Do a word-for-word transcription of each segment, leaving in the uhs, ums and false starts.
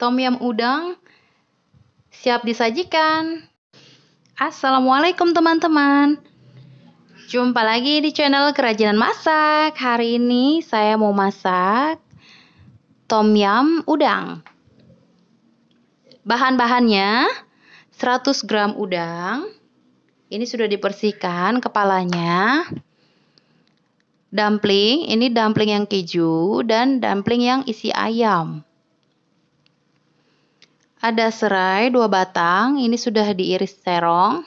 Tom Yum udang siap disajikan. Assalamualaikum teman-teman. Jumpa lagi di channel Kerajinan Masak. Hari ini saya mau masak Tom Yum udang. Bahan-bahannya seratus gram udang. Ini sudah dibersihkan kepalanya. Dumpling, ini dumpling yang keju dan dumpling yang isi ayam. Ada serai dua batang, ini sudah diiris terong,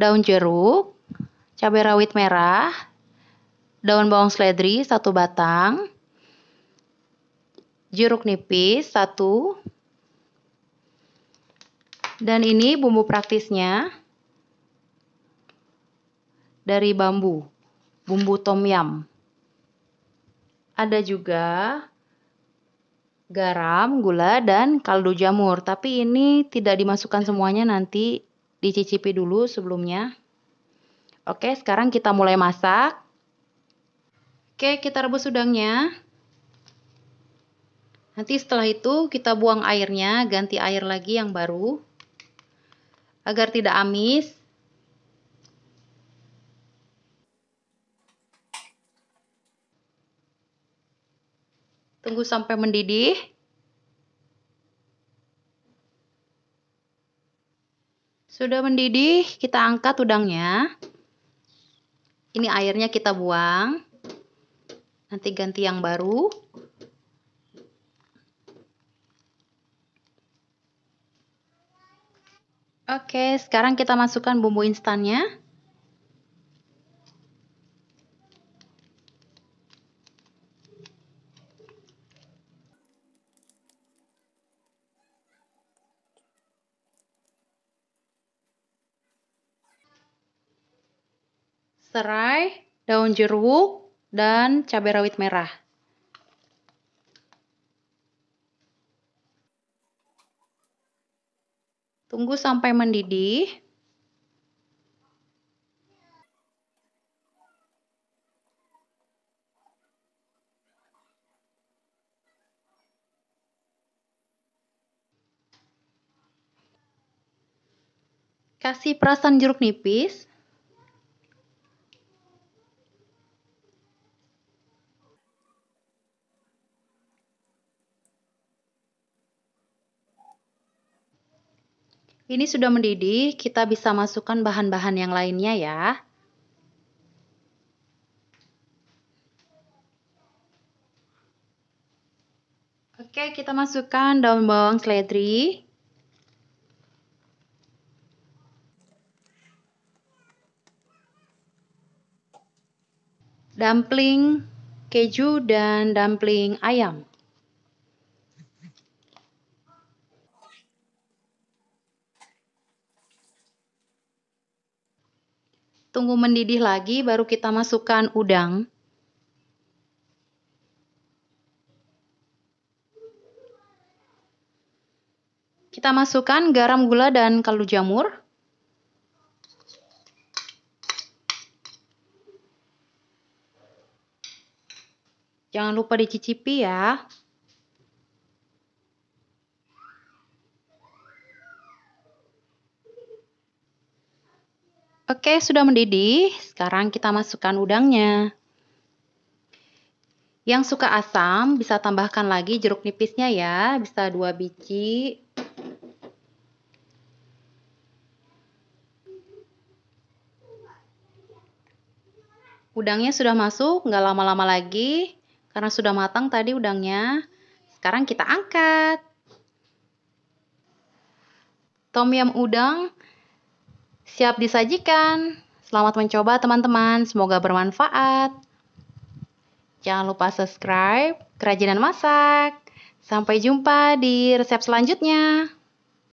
daun jeruk, cabai rawit merah, daun bawang seledri satu batang, jeruk nipis satu, dan ini bumbu praktisnya dari bambu, bumbu tom yum. Ada juga garam, gula, dan kaldu jamur. Tapi ini tidak dimasukkan semuanya, nanti dicicipi dulu sebelumnya. Oke, sekarang kita mulai masak. Oke, kita rebus udangnya. Nanti setelah itu kita buang airnya, ganti air lagi yang baru agar tidak amis. Tunggu sampai mendidih. Sudah mendidih, kita angkat udangnya. Ini airnya kita buang. Nanti ganti yang baru. Oke, sekarang kita masukkan bumbu instannya. Serai, daun jeruk, dan cabai rawit merah. Tunggu sampai mendidih. Kasih perasan jeruk nipis. Ini sudah mendidih, kita bisa masukkan bahan-bahan yang lainnya ya. Oke, kita masukkan daun bawang seledri. Dumpling keju dan dumpling ayam. Tunggu mendidih lagi, baru kita masukkan udang. Kita masukkan garam, gula, dan kaldu jamur. Jangan lupa dicicipi ya. Oke, sudah mendidih. Sekarang kita masukkan udangnya. Yang suka asam bisa tambahkan lagi jeruk nipisnya ya, bisa dua biji. Udangnya sudah masuk, nggak lama-lama lagi karena sudah matang tadi udangnya. Sekarang kita angkat. Tom yum udang siap disajikan. Selamat mencoba teman-teman, semoga bermanfaat. Jangan lupa subscribe Kerajinan Masak. Sampai jumpa di resep selanjutnya.